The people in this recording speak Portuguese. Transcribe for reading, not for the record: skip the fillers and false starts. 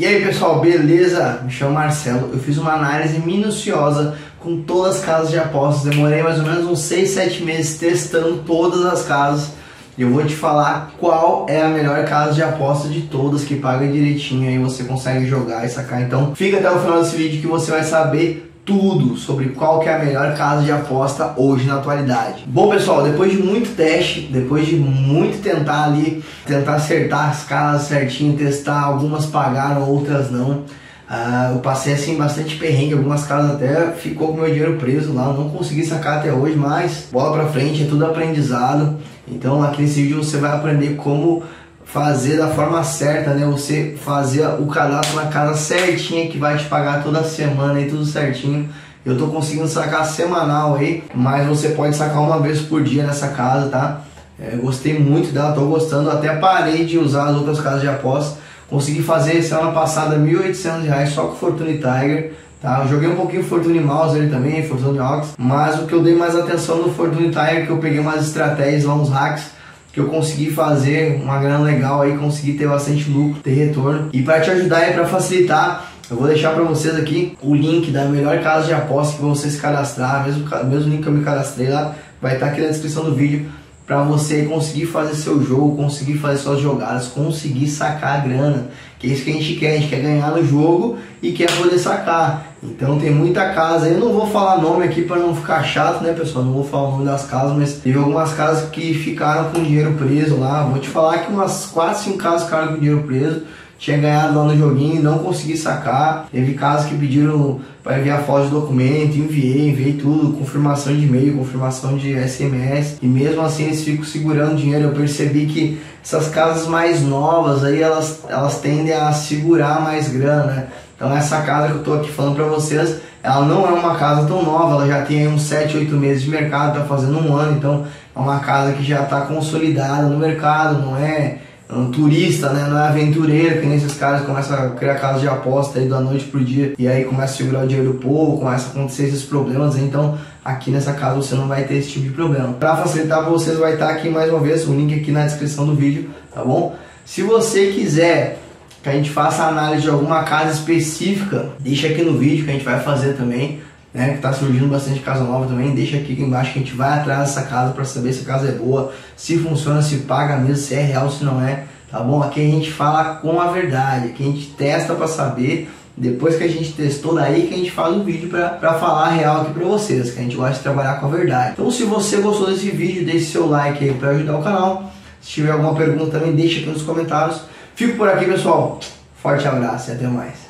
E aí pessoal, beleza? Me chamo Marcelo, eu fiz uma análise minuciosa com todas as casas de apostas, demorei mais ou menos uns 6, 7 meses testando todas as casas e eu vou te falar qual é a melhor casa de aposta de todas, que paga direitinho, aí você consegue jogar e sacar. Então fica até o final desse vídeo que você vai saber tudo sobre qual que é a melhor casa de aposta hoje na atualidade. Bom pessoal, depois de muito teste, depois de muito tentar acertar as casas certinho, testar, algumas pagaram, outras não. Eu passei assim bastante perrengue, algumas casas até ficou com meu dinheiro preso lá, não consegui sacar até hoje, mas bola pra frente, é tudo aprendizado. Então aqui nesse vídeo você vai aprender como fazer da forma certa, né? Você fazer o cadastro na casa certinha que vai te pagar toda semana aí, tudo certinho. Eu tô conseguindo sacar semanal aí, mas você pode sacar uma vez por dia nessa casa, tá? Eu gostei muito dela, tô gostando, até parei de usar as outras casas de aposta. Consegui fazer semana passada R$ 1.800 só com Fortune Tiger, tá? Eu joguei um pouquinho Fortune Mouse ali também, Fortune Ox, mas o que eu dei mais atenção no Fortune Tiger, que eu peguei umas estratégias lá, uns hacks, que eu consegui fazer uma grana legal aí, consegui ter bastante lucro, ter retorno. E para te ajudar e para facilitar, eu vou deixar para vocês aqui o link da melhor casa de aposta que você se cadastrar, mesmo link que eu me cadastrei lá, vai estar aqui na descrição do vídeo, para você conseguir fazer seu jogo, conseguir fazer suas jogadas, conseguir sacar a grana, que é isso que a gente quer ganhar no jogo e quer poder sacar. Então tem muita casa, eu não vou falar nome aqui para não ficar chato, né pessoal, não vou falar o nome das casas, mas teve algumas casas que ficaram com dinheiro preso lá, vou te falar que umas 4, 5 casas ficaram com dinheiro preso, tinha ganhado lá no joguinho, não consegui sacar, teve casas que pediram para enviar foto de documento, enviei tudo, confirmação de e-mail, confirmação de SMS, e mesmo assim eles ficam segurando dinheiro. Eu percebi que essas casas mais novas aí, elas tendem a segurar mais grana, né? Então essa casa que eu tô aqui falando para vocês, ela não é uma casa tão nova, ela já tem aí uns 7, 8 meses de mercado, tá fazendo um ano, então é uma casa que já tá consolidada no mercado, não é um turista, né? Não é aventureiro, que nem esses caras começam a criar casa de aposta aí da noite pro dia e aí começa a segurar o dinheiro do povo, começa a acontecer esses problemas. Então aqui nessa casa você não vai ter esse tipo de problema. Para facilitar para vocês, vai estar aqui mais uma vez o link aqui na descrição do vídeo, tá bom? Se você quiser que a gente faça a análise de alguma casa específica, deixa aqui no vídeo que a gente vai fazer também, né, que tá surgindo bastante casa nova também, deixa aqui embaixo que a gente vai atrás dessa casa para saber se a casa é boa, se funciona, se paga mesmo, se é real, se não é, tá bom? Aqui a gente fala com a verdade, aqui a gente testa para saber, depois que a gente testou, daí que a gente faz um vídeo para falar a real aqui para vocês, que a gente gosta de trabalhar com a verdade. Então se você gostou desse vídeo, deixe seu like aí para ajudar o canal, se tiver alguma pergunta também deixa aqui nos comentários. Fico por aqui pessoal, forte abraço e até mais.